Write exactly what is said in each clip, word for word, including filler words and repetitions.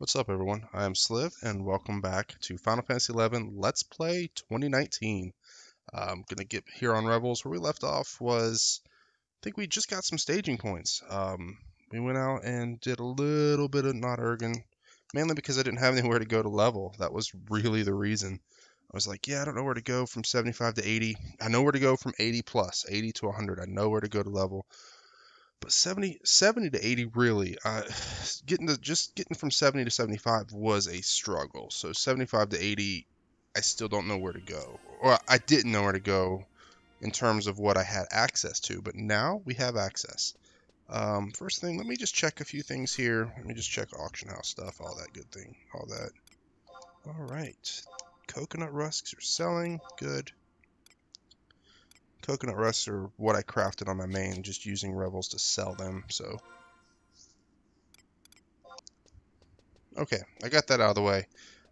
What's up, everyone? I am Sliv, and welcome back to Final Fantasy eleven Let's Play twenty nineteen. I'm going to get here on Rebels. Where we left off was, I think we just got some staging points. Um, we went out and did a little bit of Aht Urhgan, mainly because I didn't have anywhere to go to level. That was really the reason. I was like, yeah, I don't know where to go from seventy-five to eighty. I know where to go from eighty plus, eighty to one hundred. I know where to go to level. But seventy, seventy to eighty, really, uh, getting to, just getting from seventy to seventy-five was a struggle. So seventy-five to eighty, I still don't know where to go. Or I didn't know where to go in terms of what I had access to. But now we have access. Um, first thing, let me just check a few things here. Let me just check auction house stuff, all that good thing, all that. All right. Coconut rusks are selling. Good. Coconut rusks are what I crafted on my main, just using Rebels to sell them, so. Okay, I got that out of the way.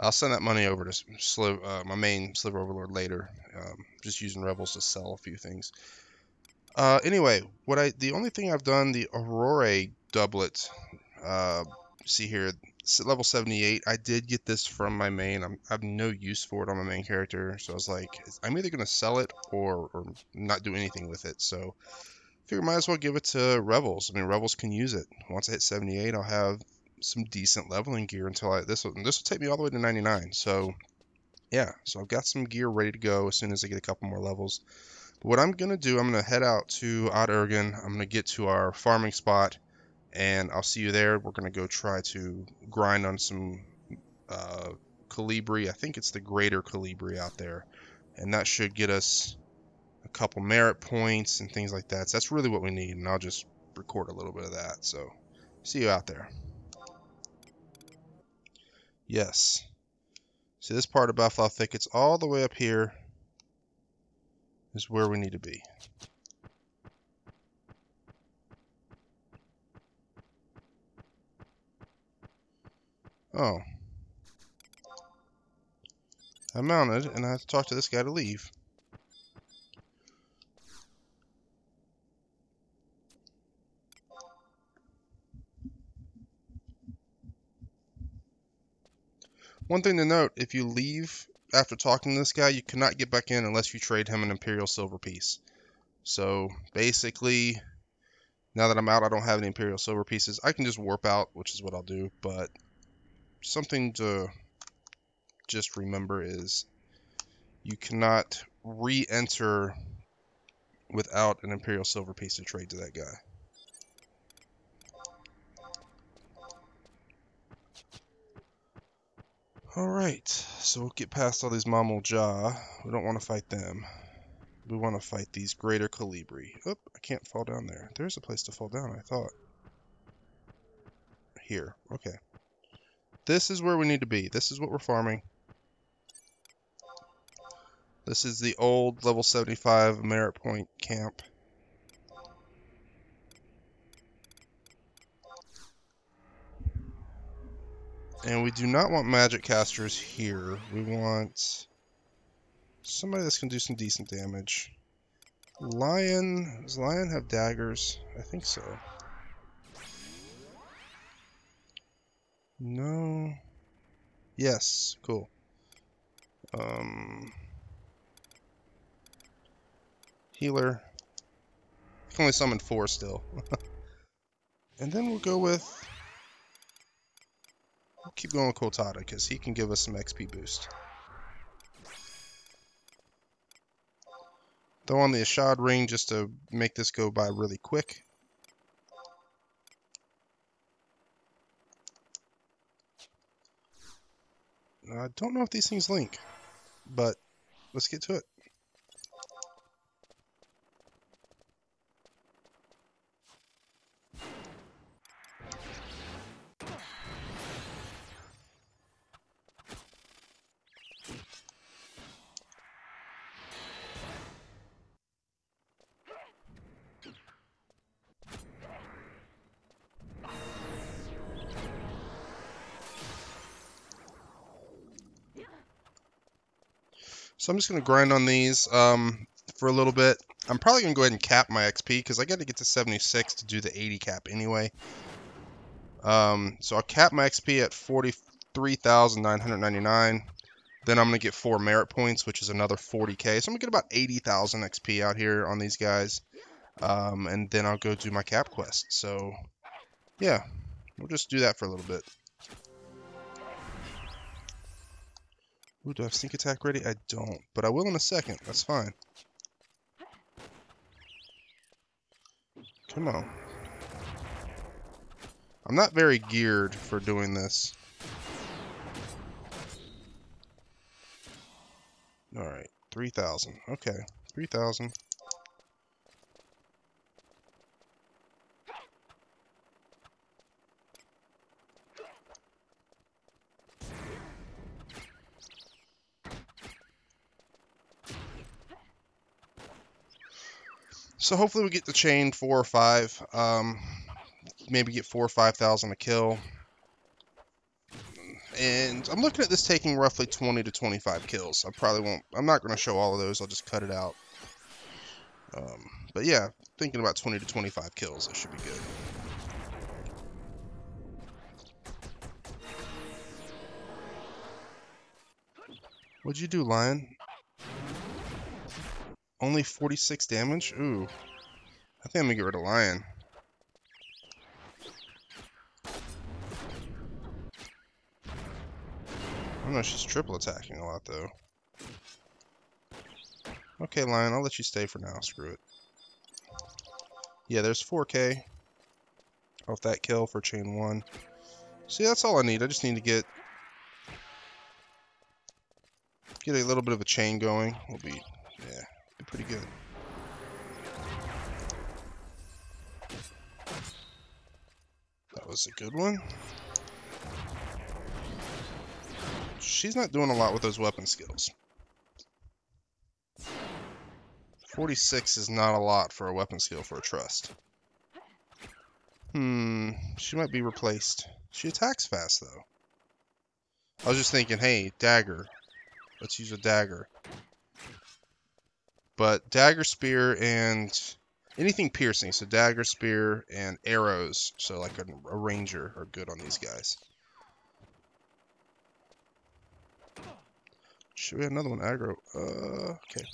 I'll send that money over to Sliv, uh, my main Silver Overlord later, um, just using Rebels to sell a few things. Uh, anyway, what I the only thing I've done, the Aurora Doublet, uh, see here, level seventy-eight, I did get this from my main. I'm, I have no use for it on my main character, so I was like, I'm either going to sell it or, or not do anything with it, so I figured might as well give it to Rebels. I mean, Rebels can use it. Once I hit seventy-eight, I'll have some decent leveling gear until I, this will, this will take me all the way to ninety-nine, so yeah, so I've got some gear ready to go as soon as I get a couple more levels. But what I'm going to do, I'm going to head out to Aht Urhgan. I'm going to get to our farming spot, and I'll see you there. We're going to go try to grind on some uh, Colibri. I think it's the greater Colibri out there. And that should get us a couple merit points and things like that. So that's really what we need. And I'll just record a little bit of that. So see you out there. Yes. See, this part of Buffalo Thickets all the way up here is where we need to be. Oh. I mounted, and I have to talk to this guy to leave. One thing to note, if you leave after talking to this guy, you cannot get back in unless you trade him an Imperial Silver piece. So, basically, now that I'm out, I don't have any Imperial Silver pieces. I can just warp out, which is what I'll do, but something to just remember is you cannot re-enter without an Imperial Silver piece to trade to that guy. Alright, so we'll get past all these Mamool Ja. We don't want to fight them. We want to fight these greater Colibri. Oop, I can't fall down there. There's a place to fall down, I thought. Here, okay. This is where we need to be. This is what we're farming. This is the old level seventy-five merit point camp. And we do not want magic casters here. We want somebody that's going to do some decent damage. Lion. Does Lion have daggers? I think so. No. Yes. Cool. Um. Healer. I can only summon four still. And then we'll go with. We'll keep going with Coltada because he can give us some X P boost. Throw on the Ashad ring just to make this go by really quick. I don't know if these things link, but let's get to it. So I'm just going to grind on these um, for a little bit. I'm probably going to go ahead and cap my X P because I got to get to seventy-six to do the eighty cap anyway. Um, so I'll cap my X P at forty-three thousand nine hundred ninety-nine. Then I'm going to get four merit points, which is another forty K. So I'm going to get about eighty thousand X P out here on these guys. Um, and then I'll go do my cap quest. So, yeah. We'll just do that for a little bit. Ooh, do I have sneak attack ready? I don't. But I will in a second. That's fine. Come on. I'm not very geared for doing this. Alright, three thousand. Okay, three thousand. So hopefully we get the chain four or five. Um, maybe get four or five thousand a kill. And I'm looking at this taking roughly twenty to twenty-five kills. I probably won't. I'm not going to show all of those. I'll just cut it out. Um, but yeah, thinking about twenty to twenty-five kills. That should be good. What'd you do, Lion? Only forty-six damage? Ooh. I think I'm going to get rid of Lion. I don't know, she's triple attacking a lot, though. Okay, Lion, I'll let you stay for now. Screw it. Yeah, there's four K off that kill for chain one. See, that's all I need. I just need to get... Get a little bit of a chain going. We'll be... Yeah. Pretty good. That was a good one. She's not doing a lot with those weapon skills. forty-six is not a lot for a weapon skill for a trust. Hmm. She might be replaced. She attacks fast, though. I was just thinking, hey, dagger. Let's use a dagger. But dagger, spear, and anything piercing. So dagger, spear, and arrows. So like a, a ranger are good on these guys. Should we have another one aggro? Uh, okay.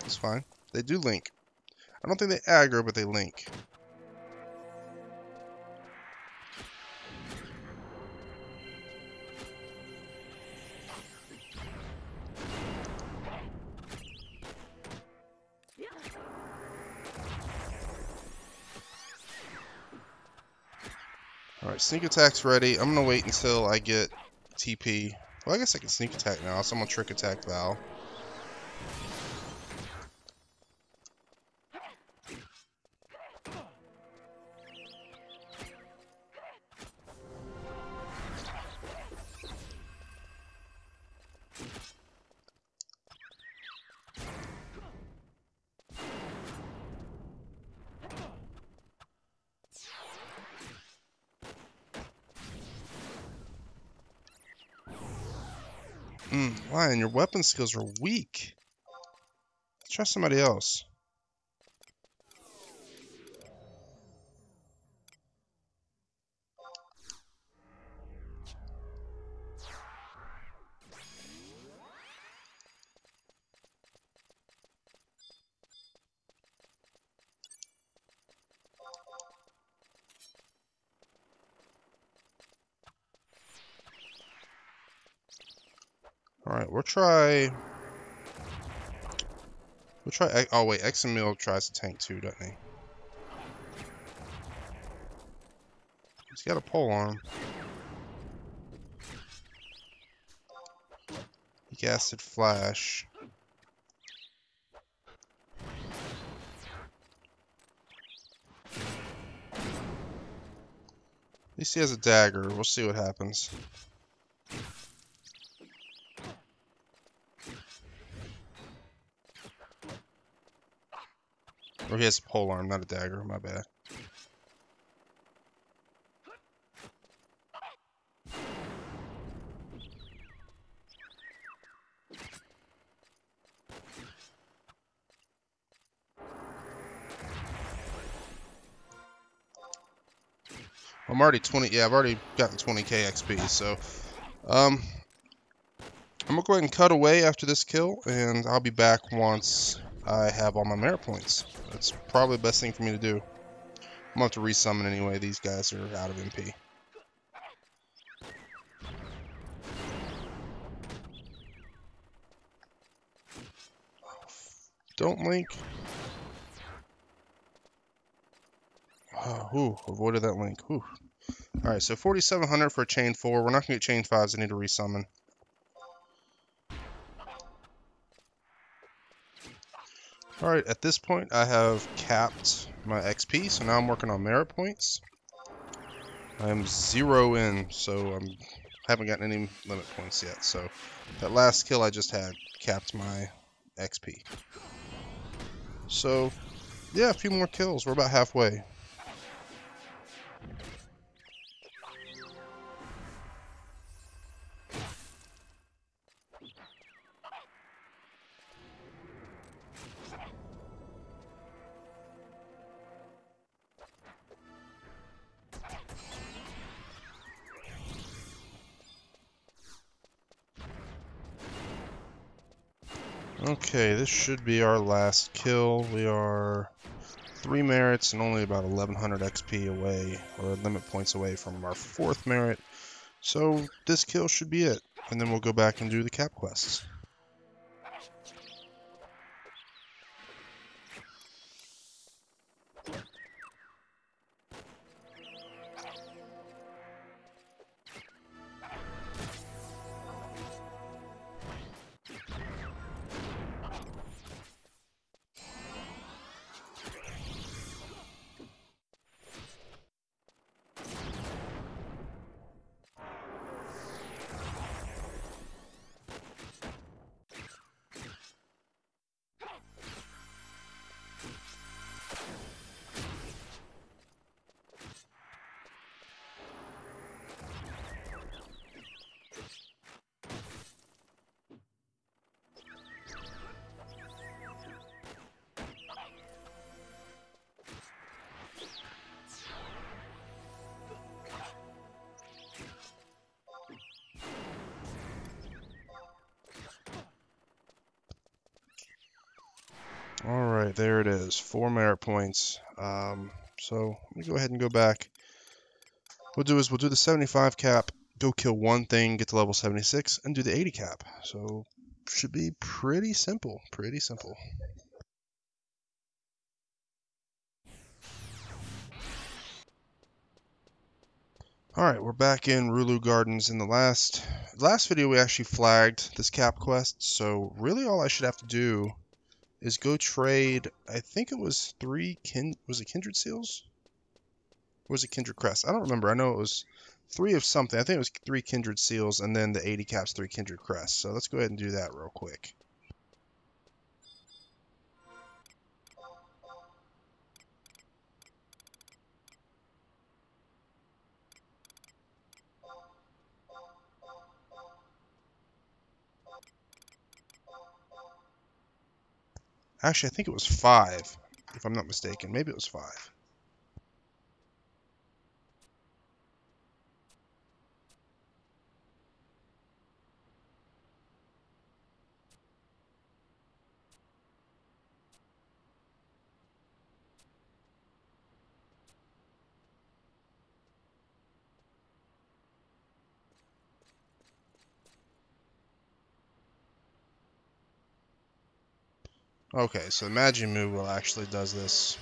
That's fine. They do link. I don't think they aggro, but they link. Alright, sneak attack's ready. I'm gonna wait until I get T P. Well, I guess I can sneak attack now, so I'm gonna trick attack Val. Lion, your weapon skills are weak. Try somebody else. Alright, we'll try... We'll try... Oh, wait. Exemil tries to tank too, doesn't he? He's got a pole arm. He gasted Flash. At least he has a dagger. We'll see what happens. Or he has a pole arm, not a dagger. My bad. I'm already twenty. Yeah, I've already gotten twenty K X P. So, um, I'm gonna go ahead and cut away after this kill, and I'll be back once I have all my merit points. That's probably the best thing for me to do. I'm gonna have to resummon anyway. These guys are out of M P. Don't link. Oh, ooh, avoided that link. Ooh. All right, so forty-seven hundred for a chain four. We're not gonna get chain fives. I need to resummon. All right, at this point, I have capped my X P, so now I'm working on merit points. I'm zero in, so I haven't gotten any limit points yet. So that last kill I just had capped my X P. So, yeah, a few more kills. We're about halfway. Okay, this should be our last kill. We are three merits and only about eleven hundred X P away, or limit points away from our fourth merit. So this kill should be it, and then we'll go back and do the cap quests. Alright, there it is. Four merit points. Um, so, let me go ahead and go back. What we'll do is we'll do the seventy-five cap, go kill one thing, get to level seventy-six, and do the eighty cap. So, should be pretty simple. Pretty simple. Alright, we're back in Ru'Lude Gardens. In the last, last video, we actually flagged this cap quest. So, really all I should have to do is go trade, I think it was three, kin, was it Kindred Seals? Or was it Kindred Crest? I don't remember. I know it was three of something. I think it was three Kindred Seals and then the eighty caps, three Kindred Crest. So let's go ahead and do that real quick. Actually, I think it was five, if I'm not mistaken. Maybe it was five. Okay, so the Magic Moogle actually does this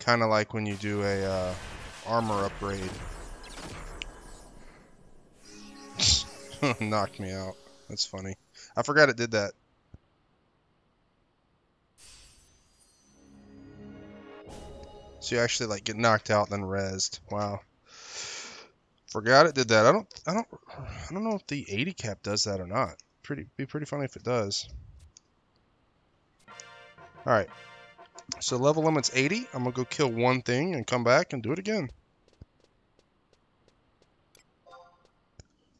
kind of like when you do a uh, armor upgrade. Knocked me out. That's funny. I forgot it did that. So you actually like get knocked out then rezzed. Wow. Forgot it did that. I don't. I don't. I don't know if the eighty cap does that or not. Pretty. Be pretty funny if it does. Alright, so level limit's eighty. I'm going to go kill one thing and come back and do it again.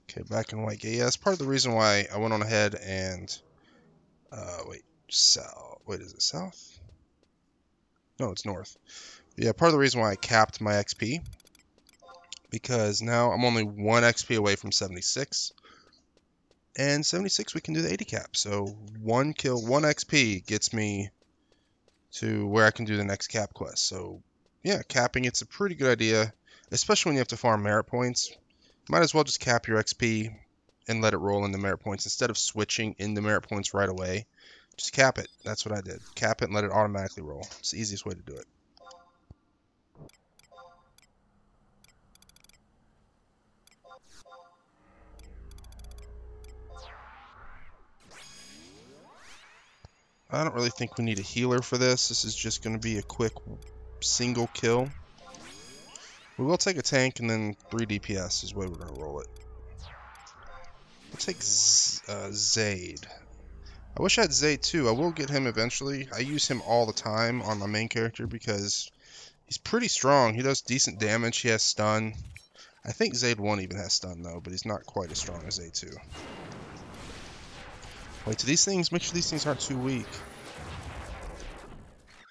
Okay, back in Whitegate. Yeah, that's part of the reason why I went on ahead and... Uh, wait, south. Wait, is it south? No, it's north. Yeah, part of the reason why I capped my X P because now I'm only one X P away from seventy-six. And seventy-six, we can do the eighty cap. So one kill, one X P gets me to where I can do the next cap quest. So yeah, capping, it's a pretty good idea, especially when you have to farm merit points. Might as well just cap your X P and let it roll into merit points instead of switching into merit points right away. Just cap it. That's what I did. Cap it and let it automatically roll. It's the easiest way to do it. I don't really think we need a healer for this. This is just going to be a quick single kill. We will take a tank, and then three D P S is the way we're going to roll it. We'll take Z uh, Zayd. I wish I had Zayd too. I will get him eventually. I use him all the time on my main character because he's pretty strong. He does decent damage. He has stun. I think Zayd one even has stun though, but he's not quite as strong as Zayd two. Wait, to these things, make sure these things aren't too weak.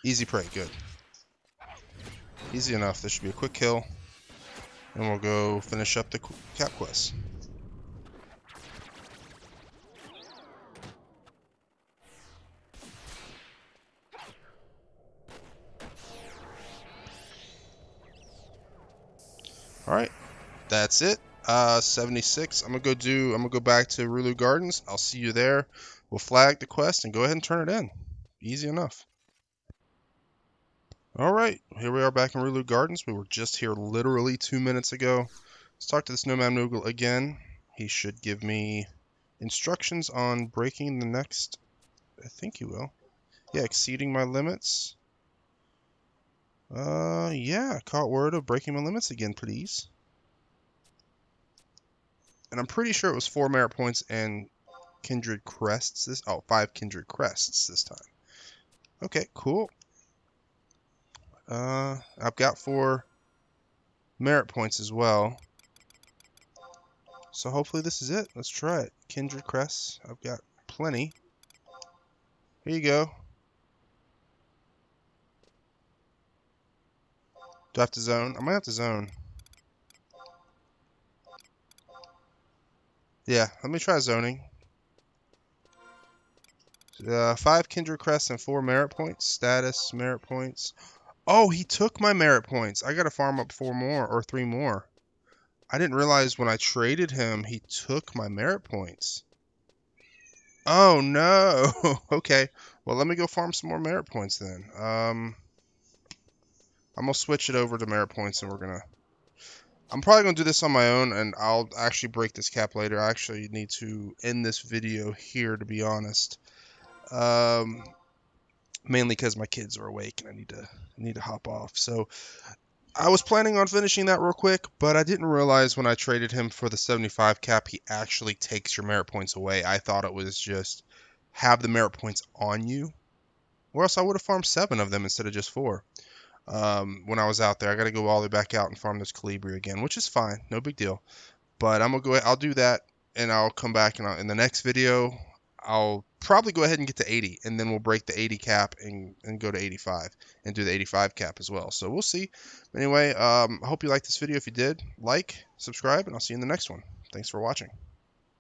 Easy prey, good. Easy enough. This should be a quick kill. And we'll go finish up the cap quest. Alright, that's it. Uh, seventy-six. I'm gonna go do. I'm gonna go back to Ru'Lude Gardens. I'll see you there. We'll flag the quest and go ahead and turn it in. Easy enough. All right, here we are back in Ru'Lude Gardens. We were just here literally two minutes ago. Let's talk to this Nomad Moogle again. He should give me instructions on breaking the next. I think he will. Yeah, exceeding my limits. Uh, yeah. Caught word of breaking my limits again, please. And I'm pretty sure it was four merit points and Kindred Crests this... Oh, five Kindred Crests this time. Okay, cool. Uh, I've got four merit points as well. So hopefully this is it. Let's try it. Kindred Crests. I've got plenty. Here you go. Do I have to zone? I might have to zone. Yeah, let me try zoning. Uh, five Kindred Crests and four merit points. Status, merit points. Oh, he took my merit points. I got to farm up four more or three more. I didn't realize when I traded him, he took my merit points. Oh, no. Okay. Well, let me go farm some more merit points then. Um, I'm going to switch it over to merit points and we're going to... I'm probably going to do this on my own, and I'll actually break this cap later. I actually need to end this video here, to be honest. Um, mainly because my kids are awake, and I need to need to hop off. So I was planning on finishing that real quick, but I didn't realize when I traded him for the seventy-five cap, he actually takes your merit points away. I thought it was just have the merit points on you, or else I would have farmed seven of them instead of just four. Um, when I was out there, I got to go all the way back out and farm this Colibri again, which is fine. No big deal. But I'm going to go ahead, I'll do that, and I'll come back, and I'll, in the next video, I'll probably go ahead and get to eighty, and then we'll break the eighty cap and, and go to eighty-five and do the eighty-five cap as well. So we'll see. Anyway, um, I hope you liked this video. If you did, like, subscribe, and I'll see you in the next one. Thanks for watching.